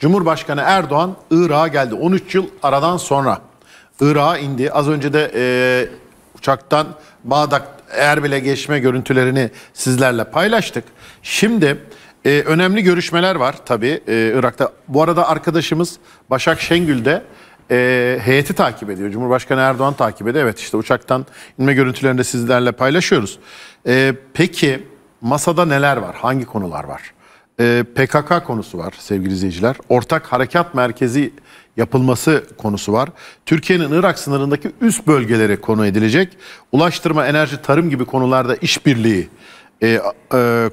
Cumhurbaşkanı Erdoğan Irak'a geldi. 13 yıl aradan sonra Irak'a indi. Az önce de uçaktan Bağdat, Erbil'e geçme görüntülerini sizlerle paylaştık. Şimdi önemli görüşmeler var tabii Irak'ta. Bu arada arkadaşımız Başak Şengül de heyeti takip ediyor. Cumhurbaşkanı Erdoğan takip ediyor. Evet, işte uçaktan inme görüntülerini de sizlerle paylaşıyoruz. Peki masada neler var? Hangi konular var? PKK konusu var sevgili izleyiciler. Ortak harekat merkezi yapılması konusu var. Türkiye'nin Irak sınırındaki üst bölgeleri konu edilecek. Ulaştırma, enerji, tarım gibi konularda işbirliği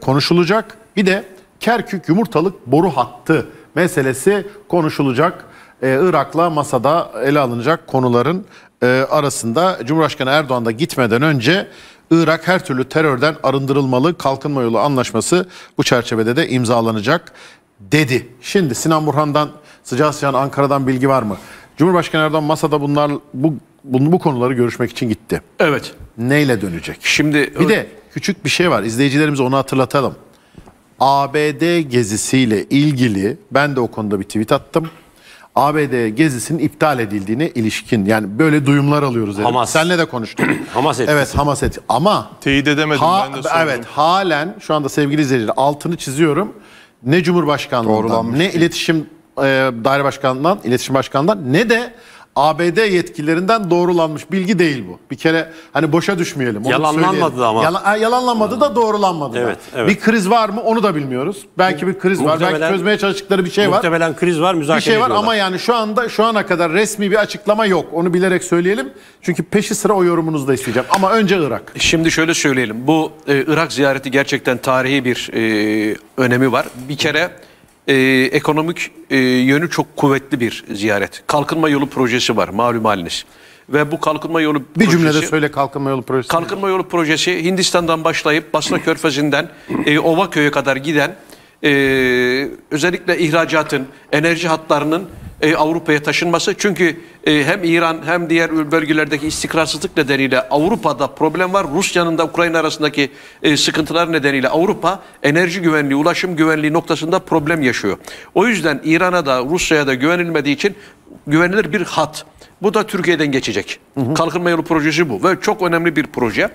konuşulacak. Bir de Kerkük yumurtalık boru hattı meselesi konuşulacak. Irak'la masada ele alınacak konuların arasında. Cumhurbaşkanı Erdoğan da gitmeden önce Irak her türlü terörden arındırılmalı, kalkınma yolu anlaşması bu çerçevede de imzalanacak dedi. Şimdi Sinan Burhan'dan, sıcağı sıcağına Ankara'dan bilgi var mı? Cumhurbaşkanı Erdoğan masada bu konuları görüşmek için gitti. Evet. Neyle dönecek? Şimdi bir de küçük bir şey var. İzleyicilerimize onu hatırlatalım. ABD gezisiyle ilgili ben de o konuda bir tweet attım. ABD gezisinin iptal edildiğine ilişkin, yani böyle duyumlar alıyoruz. Hamas. Senle de konuştuk. Hamas etkisi. Evet, Hamas etkisi. Ama teyit edemedim ben de sordum. Evet, halen şu anda sevgili izleyiciler altını çiziyorum. Ne Cumhurbaşkanlığından, ne iletişim daire başkanından, iletişim başkanından, ne de ABD yetkililerinden doğrulanmış bilgi değil bu. Bir kere hani boşa düşmeyelim. Yalanlanmadı ama. Yalanlanmadı da doğrulanmadı. Evet, evet. Bir kriz var mı onu da bilmiyoruz. Belki bir kriz var. Belki çözmeye çalıştıkları bir şey var. Muhtemelen kriz var. Müzakere ediyorlar. Ama yani şu ana kadar resmi bir açıklama yok. Onu bilerek söyleyelim. Çünkü peşi sıra o yorumunuzu da isteyeceğim. Ama önce Irak. Şimdi şöyle söyleyelim. Bu Irak ziyareti gerçekten tarihi bir önemi var. Bir kere ekonomik yönü çok kuvvetli bir ziyaret. Kalkınma yolu projesi var, malum haliniz. Ve bu kalkınma yolu projesi... Bir cümlede söyle kalkınma yolu projesi. Kalkınma yolu projesi Hindistan'dan başlayıp Basra Körfezi'nden Ovaköy'e kadar giden özellikle ihracatın, enerji hatlarının Avrupa'ya taşınması. Çünkü hem İran hem diğer bölgelerdeki istikrarsızlık nedeniyle Avrupa'da problem var. Rusya'nın da Ukrayna arasındaki sıkıntılar nedeniyle Avrupa enerji güvenliği, ulaşım güvenliği noktasında problem yaşıyor. O yüzden İran'a da Rusya'ya da güvenilmediği için güvenilir bir hat. Bu da Türkiye'den geçecek. Kalkınma yolu projesi bu ve çok önemli bir proje.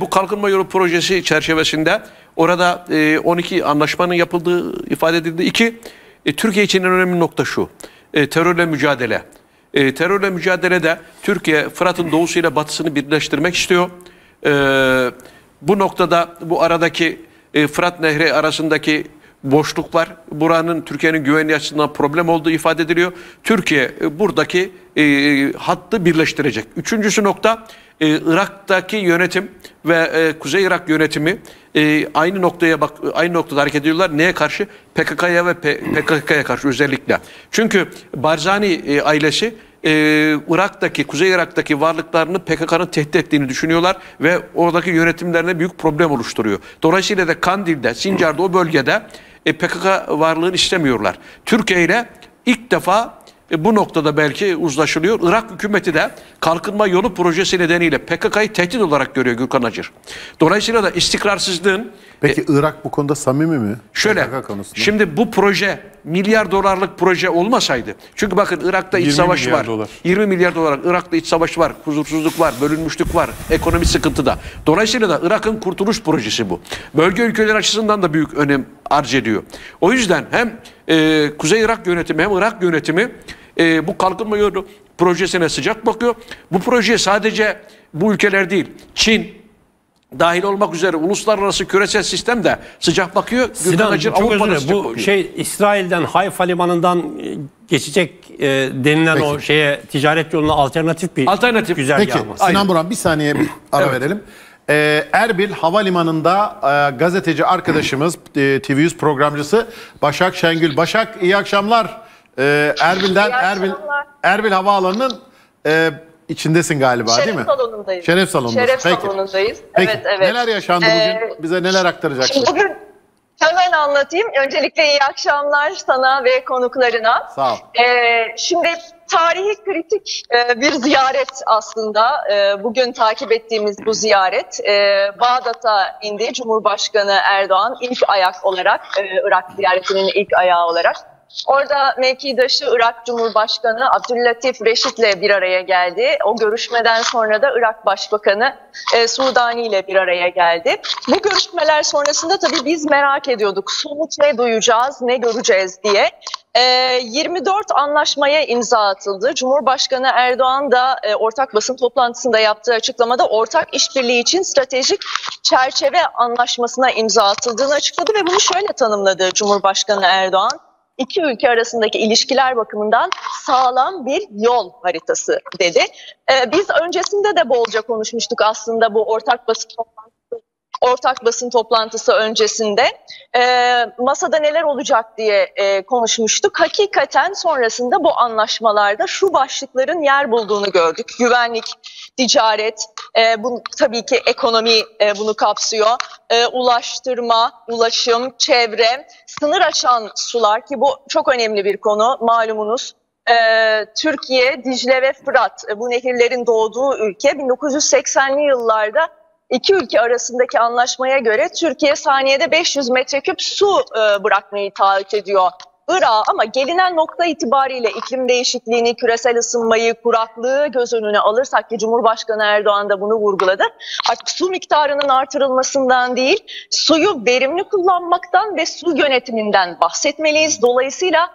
Bu kalkınma yolu projesi çerçevesinde orada 12 anlaşmanın yapıldığı ifade edildi. İki, Türkiye için en önemli nokta şu. Terörle mücadele. Terörle mücadelede Türkiye Fırat'ın doğusuyla batısını birleştirmek istiyor. Bu noktada bu aradaki Fırat Nehri arasındaki boşluklar, buranın Türkiye'nin güvenliği açısından problem olduğu ifade ediliyor. Türkiye buradaki hattı birleştirecek. Üçüncüsü nokta Irak'taki yönetim ve Kuzey Irak yönetimi aynı noktada hareket ediyorlar. Neye karşı? PKK'ya ve PKK'ya karşı özellikle. Çünkü Barzani ailesi Irak'taki, Kuzey Irak'taki varlıklarını PKK'nın tehdit ettiğini düşünüyorlar ve oradaki yönetimlerine büyük problem oluşturuyor. Dolayısıyla da Kandil'de, Sincar'da, o bölgede PKK varlığını istemiyorlar. Türkiye ile ilk defa bu noktada belki uzlaşılıyor. Irak hükümeti de kalkınma yolu projesi nedeniyle PKK'yı tehdit olarak görüyor Gürkan Acır. Dolayısıyla da istikrarsızlığın... Peki Irak bu konuda samimi mi? Şöyle, şimdi bu proje milyar $ proje olmasaydı... Çünkü bakın Irak'ta iç savaş var. 20 milyar dolar. Irak'ta iç savaş var, huzursuzluk var, bölünmüşlük var, ekonomi sıkıntıda. Dolayısıyla da Irak'ın kurtuluş projesi bu. Bölge ülkeleri açısından da büyük önem arz ediyor. O yüzden hem Kuzey Irak yönetimi hem Irak yönetimi bu kalkınma yolu projesine sıcak bakıyor. Bu proje sadece bu ülkeler değil, Çin dahil olmak üzere uluslararası küresel sistem de sıcak bakıyor. Sinan, çok özür dilerim. Bu İsrail'den Hayfa limanından geçecek denilen o ticaret yoluna alternatif bir güzergah. Peki Sinan Burhan, bir saniye bir ara verelim. Erbil Havalimanı'nda gazeteci arkadaşımız, TV100 programcısı Başak Şengül. Başak, iyi akşamlar. Erbil'den, Erbil Havaalanı'nın içindesin galiba, değil mi? Salonundayız. Şeref salonundayız. Şeref salonundayız. Peki. Evet, evet. Neler yaşandı bugün? Bize neler aktaracaksın? Bugün hemen anlatayım. Öncelikle iyi akşamlar sana ve konuklarına. Sağ ol. Şimdi tarihi kritik bir ziyaret aslında. Bugün takip ettiğimiz bu ziyaret. Bağdat'a indi Cumhurbaşkanı Erdoğan ilk ayak olarak, Irak ziyaretinin ilk ayağı olarak. Orada mevkidaşı Irak Cumhurbaşkanı Abdüllatif Reşit'le bir araya geldi. O görüşmeden sonra da Irak Başbakanı Sudani ile bir araya geldi. Bu görüşmeler sonrasında tabii biz merak ediyorduk. Somut ne duyacağız, ne göreceğiz diye. 24 anlaşmaya imza atıldı. Cumhurbaşkanı Erdoğan da ortak basın toplantısında yaptığı açıklamada ortak işbirliği için stratejik çerçeve anlaşmasına imza atıldığını açıkladı ve bunu şöyle tanımladı Cumhurbaşkanı Erdoğan: İki ülke arasındaki ilişkiler bakımından sağlam bir yol haritası dedi. Biz öncesinde de bolca konuşmuştuk aslında bu ortak basın toplantısı öncesinde masada neler olacak diye konuşmuştuk. Hakikaten sonrasında bu anlaşmalarda şu başlıkların yer bulduğunu gördük. Güvenlik, ticaret, bu tabii ki ekonomi bunu kapsıyor. Ulaştırma, ulaşım, çevre, sınır aşan sular ki bu çok önemli bir konu malumunuz. Türkiye, Dicle ve Fırat bu nehirlerin doğduğu ülke. 1980'li yıllarda İki ülke arasındaki anlaşmaya göre Türkiye saniyede 500 metreküp su bırakmayı taahhüt ediyor Irak'a, ama gelinen nokta itibariyle iklim değişikliğini, küresel ısınmayı, kuraklığı göz önüne alırsak ki Cumhurbaşkanı Erdoğan da bunu vurguladı, artık su miktarının artırılmasından değil, suyu verimli kullanmaktan ve su yönetiminden bahsetmeliyiz. Dolayısıyla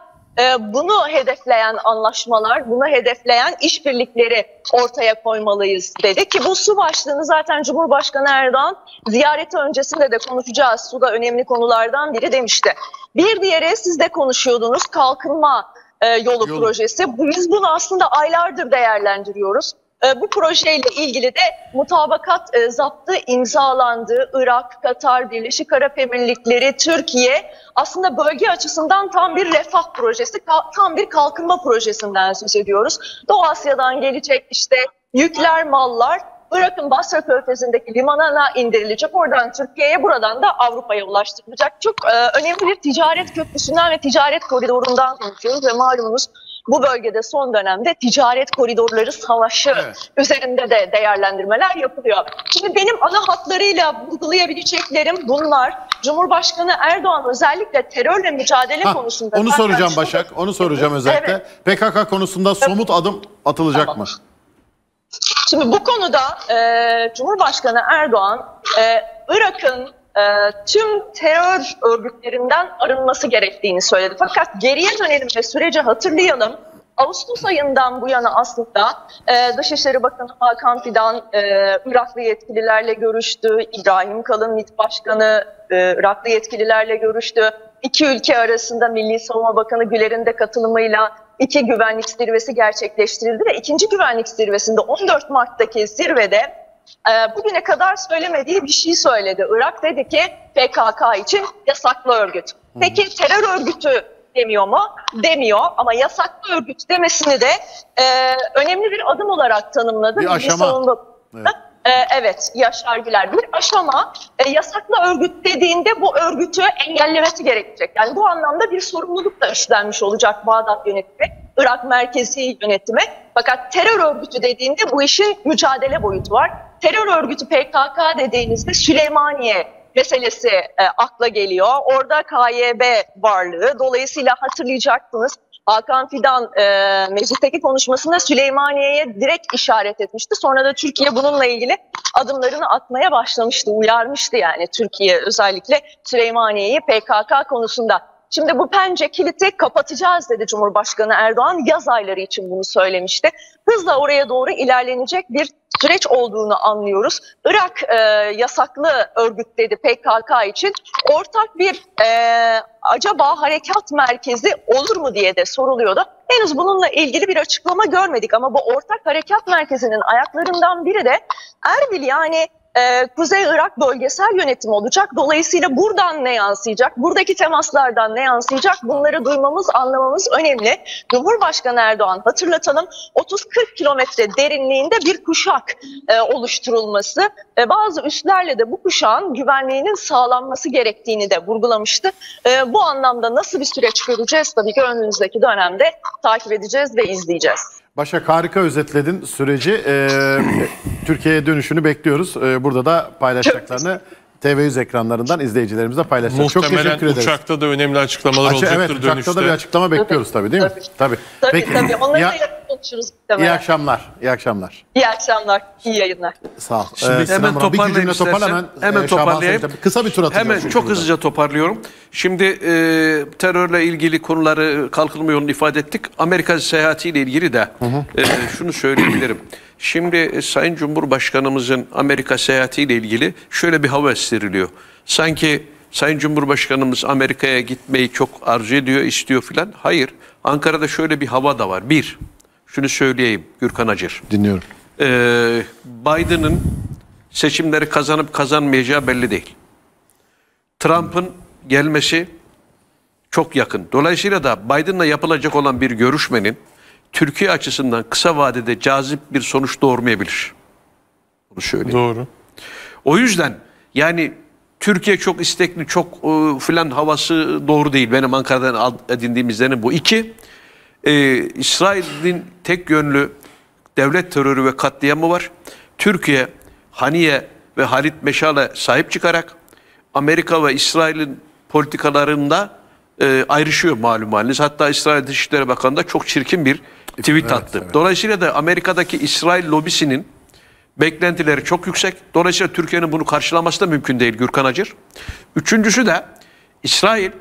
bunu hedefleyen anlaşmalar, bunu hedefleyen işbirlikleri ortaya koymalıyız dedi ki bu su başlığını zaten Cumhurbaşkanı Erdoğan ziyareti öncesinde de konuşacağız. Su da önemli konulardan biri demişti. Bir diğeri siz de konuşuyordunuz, kalkınma yolu projesi. Biz bunu aslında aylardır değerlendiriyoruz. Bu projeyle ilgili de mutabakat zaptı imzalandı. Irak, Katar, Birleşik Arap Emirlikleri, Türkiye aslında bölge açısından tam bir refah projesi, tam bir kalkınma projesinden söz ediyoruz. Doğu Asya'dan gelecek işte yükler, mallar Irak'ın Basra Körfezi'ndeki limanına indirilecek. Oradan Türkiye'ye, buradan da Avrupa'ya ulaştırılacak. Çok önemli bir ticaret köprüsünden ve ticaret koridorundan konuşuyoruz ve malumunuz bu bölgede son dönemde ticaret koridorları savaşı üzerinde de değerlendirmeler yapılıyor. Şimdi benim ana hatlarıyla vurgulayabileceklerim bunlar. Cumhurbaşkanı Erdoğan özellikle terörle mücadele konusunda... Onu soracağım Başak, onu soracağım özellikle. Evet. PKK konusunda somut adım atılacak mı? Şimdi bu konuda Cumhurbaşkanı Erdoğan Irak'ın tüm terör örgütlerinden arınması gerektiğini söyledi. Fakat geriye dönelim ve süreci hatırlayalım. Ağustos ayından bu yana aslında Dışişleri Bakanı Hakan Fidan Iraklı yetkililerle görüştü. İbrahim Kalın MİT Başkanı Iraklı yetkililerle görüştü. İki ülke arasında Milli Savunma Bakanı Güler'in de katılımıyla iki güvenlik zirvesi gerçekleştirildi ve ikinci güvenlik zirvesinde 14 Mart'taki zirvede bugüne kadar söylemediği bir şey söyledi. Irak dedi ki PKK için yasaklı örgüt. Peki terör örgütü demiyor mu? Demiyor, ama yasaklı örgüt demesini de önemli bir adım olarak tanımladı. Bir aşama. Evet. Evet, Yaşar Güler. Bir aşama. Yasaklı örgüt dediğinde bu örgütü engellemesi gerekecek. Yani bu anlamda bir sorumluluk da üstlenmiş olacak Bağdat yönetimi, Irak merkezi yönetimi. Fakat terör örgütü dediğinde bu işin mücadele boyutu var. Terör örgütü PKK dediğinizde Süleymaniye meselesi akla geliyor. Orada KYB varlığı. Dolayısıyla hatırlayacaksınız Hakan Fidan meclisteki konuşmasında Süleymaniye'ye direkt işaret etmişti. Sonra da Türkiye bununla ilgili adımlarını atmaya başlamıştı, uyarmıştı yani Türkiye özellikle Süleymaniye'yi PKK konusunda. Şimdi bu pence kilidi kapatacağız dedi Cumhurbaşkanı Erdoğan. Yaz ayları için bunu söylemişti. Hızla oraya doğru ilerlenecek bir süreç olduğunu anlıyoruz. Irak yasaklı örgüt dedi PKK için. Ortak bir acaba harekat merkezi olur mu diye de soruluyordu. Henüz bununla ilgili bir açıklama görmedik ama bu ortak harekat merkezinin ayaklarından biri de Erbil, yani Kuzey Irak bölgesel yönetim olacak. Dolayısıyla buradan ne yansıyacak, buradaki temaslardan ne yansıyacak, bunları duymamız, anlamamız önemli. Cumhurbaşkanı Erdoğan, hatırlatalım, 30-40 kilometre derinliğinde bir kuşak oluşturulması, bazı üslerle de bu kuşağın güvenliğinin sağlanması gerektiğini de vurgulamıştı. Bu anlamda nasıl bir süreç göreceğiz? Tabii ki önümüzdeki dönemde takip edeceğiz ve izleyeceğiz. Başak, harika özetledin süreci. Türkiye'ye dönüşünü bekliyoruz. Burada da paylaşacaklarını TV100 ekranlarından izleyicilerimizle paylaşacağız. Muhtemelen çok teşekkür ederiz. Uçakta da önemli açıklamalar olacaktır evet, dönüşte. Uçakta da bir açıklama bekliyoruz tabii değil mi? Tabii. Peki. Tabii. Onları da konuşuruz. İyi akşamlar. İyi akşamlar. İyi akşamlar. İyi yayınlar. Sağ ol. Şimdi hemen toparlayayım istersen. Hemen toparlayayım. Kısa bir tur atacağım. Hemen çok hızlıca toparlıyorum. Şimdi terörle ilgili konuları kalkınmıyor ifade ettik. Amerika seyahatiyle ilgili de şunu söyleyebilirim. Şimdi Sayın Cumhurbaşkanımızın Amerika seyahatiyle ilgili şöyle bir hava estiriliyor. Sanki Sayın Cumhurbaşkanımız Amerika'ya gitmeyi çok arzu ediyor, istiyor filan. Hayır. Ankara'da şöyle bir hava da var. Bir, şunu söyleyeyim Gürkan Acır. Dinliyorum. Biden'ın seçimleri kazanıp kazanmayacağı belli değil. Trump'ın gelmesi çok yakın. Dolayısıyla da Biden'la yapılacak olan bir görüşmenin Türkiye açısından kısa vadede cazip bir sonuç doğurmayabilir. Bunu söyleyeyim. Doğru. O yüzden yani Türkiye çok istekli, çok filan havası doğru değil. Benim Ankara'dan edindiğimizlerin bu. İki, İsrail'in tek yönlü devlet terörü ve katliamı var. Türkiye, Haniye ve Halit Meşal'e sahip çıkarak Amerika ve İsrail'in politikalarında ayrışıyor malum haliniz. Hatta İsrail Dışişleri Bakanı da çok çirkin bir tweet attı. Evet. Dolayısıyla da Amerika'daki İsrail lobisinin beklentileri çok yüksek. Dolayısıyla Türkiye'nin bunu karşılaması da mümkün değil Gürkan Acır. Üçüncüsü de İsrail,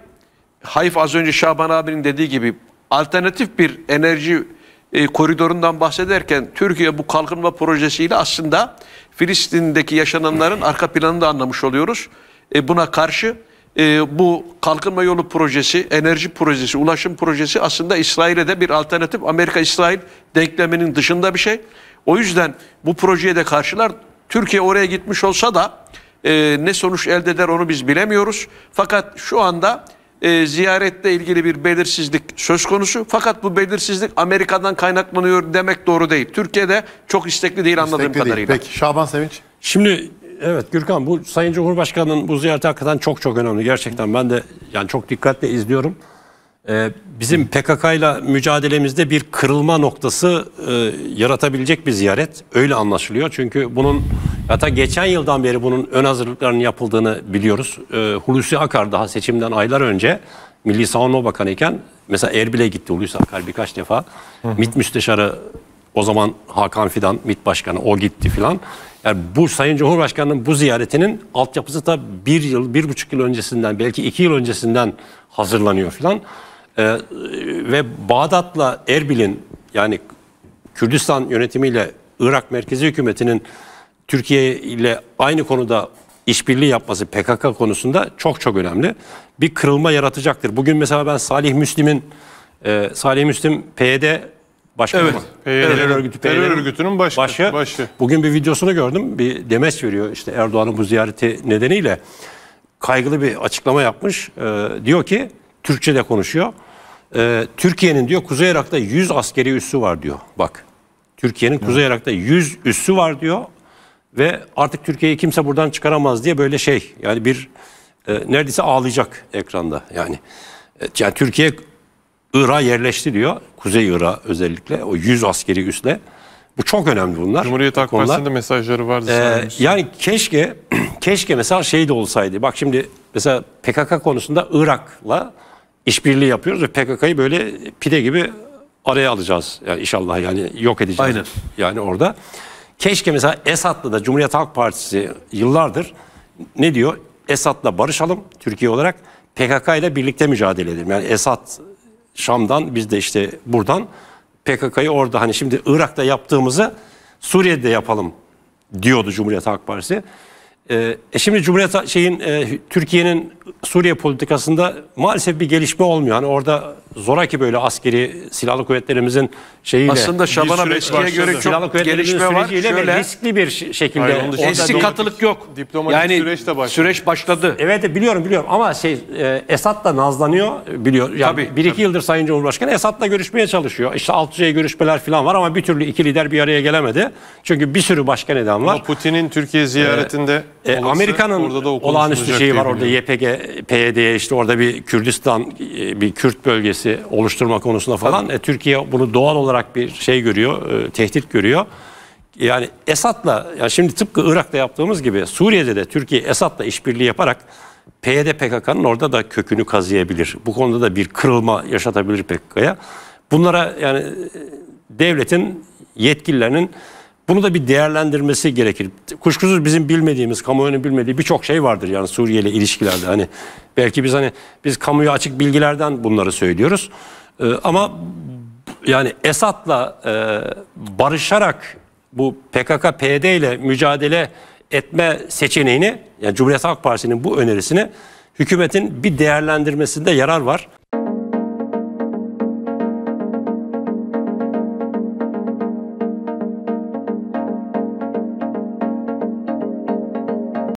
Hayf az önce Şaban abinin dediği gibi alternatif bir enerji koridorundan bahsederken Türkiye bu kalkınma projesiyle aslında Filistin'deki yaşananların arka planını da anlamış oluyoruz. Buna karşı bu kalkınma yolu projesi, enerji projesi, ulaşım projesi aslında İsrail'e de bir alternatif. Amerika-İsrail denkleminin dışında bir şey. O yüzden bu projeye de karşılar. Türkiye oraya gitmiş olsa da ne sonuç elde eder onu biz bilemiyoruz. Fakat şu anda ziyaretle ilgili bir belirsizlik söz konusu. Fakat bu belirsizlik Amerika'dan kaynaklanıyor demek doğru değil. Türkiye'de çok istekli değil anladığım kadarıyla. Peki Şaban Sevinç. Şimdi... Evet Gürkan, bu Sayın Cumhurbaşkanı'nın bu ziyareti hakikaten çok çok önemli. Gerçekten ben de yani çok dikkatle izliyorum. Bizim PKK'yla mücadelemizde bir kırılma noktası yaratabilecek bir ziyaret. Öyle anlaşılıyor. Çünkü bunun hatta geçen yıldan beri bunun ön hazırlıklarının yapıldığını biliyoruz. Hulusi Akar daha seçimden aylar önce Milli Savunma Bakanı iken mesela Erbil'e gitti Hulusi Akar birkaç defa. MİT Müsteşarı o zaman Hakan Fidan MİT Başkanı o gitti filan. Yani bu Sayın Cumhurbaşkanı'nın bu ziyaretinin altyapısı da 1,5 yıl öncesinden belki 2 yıl öncesinden hazırlanıyor filan. Ve Bağdat'la Erbil'in yani Kürdistan yönetimiyle Irak merkezi hükümetinin Türkiye ile aynı konuda işbirliği yapması PKK konusunda çok çok önemli. Bir kırılma yaratacaktır. Bugün mesela ben Salih Müslim PYD Başkanı evet, terör örgütünün başı. Bugün bir videosunu gördüm. Bir demeç veriyor işte Erdoğan'ın bu ziyareti nedeniyle. Kaygılı bir açıklama yapmış. Diyor ki, Türkçe'de konuşuyor. Türkiye'nin diyor Kuzey Irak'ta 100 askeri üssü var diyor. Bak, Türkiye'nin Kuzey Irak'ta 100 üssü var diyor. Ve artık Türkiye'yi kimse buradan çıkaramaz diye böyle şey. Yani bir neredeyse ağlayacak ekranda yani. Yani Türkiye... Irak'a yerleşti diyor. Kuzey Irak özellikle o 100 askeri üsle. Bu çok önemli bunlar. Cumhuriyet Halk Partisi'nde mesajları vardı. Yani keşke mesela şey de olsaydı. Bak şimdi mesela PKK konusunda Irak'la işbirliği yapıyoruz ve PKK'yı böyle pide gibi araya alacağız. Yani inşallah yani yok edeceğiz. Aynen. Yani orada. Keşke mesela Esad'la da Cumhuriyet Halk Partisi yıllardır ne diyor? Esad'la barışalım Türkiye olarak. PKK ile birlikte mücadele edelim. Yani Esad Şam'dan biz de işte buradan PKK'yı orada hani şimdi Irak'ta yaptığımızı Suriye'de yapalım diyordu Cumhuriyet Halk Partisi. Şimdi Türkiye'nin Suriye politikasında maalesef bir gelişme olmuyor. Hani orada zoraki böyle askeri silahlı kuvvetlerimizin şeyiyle aslında Şaban'a Beşiktaş'a göre çok gelişme var. Şöyle riskli bir şekilde. Hayır, eski katılık yok. Diplomatik yani süreç başladı. Evet biliyorum ama Esad da nazlanıyor biliyor. Yani tabii, 1-2 yıldır Sayın Cumhurbaşkanı Esad'la görüşmeye çalışıyor. İşte alt düzey görüşmeler falan var ama bir türlü iki lider bir araya gelemedi. Çünkü bir sürü başka neden var. Ama Putin'in Türkiye ziyaretinde Amerika'nın olağanüstü şeyi var orada YPG, PYD'ye işte orada bir Kürdistan, bir Kürt bölgesi oluşturma konusunda falan. Türkiye bunu doğal olarak bir şey görüyor, tehdit görüyor. yani Esad'la, yani şimdi tıpkı Irak'ta yaptığımız gibi Suriye'de de Türkiye Esad'la işbirliği yaparak PYD PKK'nın orada da kökünü kazıyabilir. Bu konuda da bir kırılma yaşatabilir PKK'ya. Bunlara yani devletin, yetkililerinin bunu da bir değerlendirmesi gerekir. Kuşkusuz bizim bilmediğimiz, kamuoyunun bilmediği birçok şey vardır yani Suriye ile ilişkilerde. Hani belki biz kamuya açık bilgilerden bunları söylüyoruz. Ama yani Esad'la barışarak bu PKK-PYD ile mücadele etme seçeneğini, yani Cumhuriyet Halk Partisi'nin bu önerisini hükümetin bir değerlendirmesinde yarar var.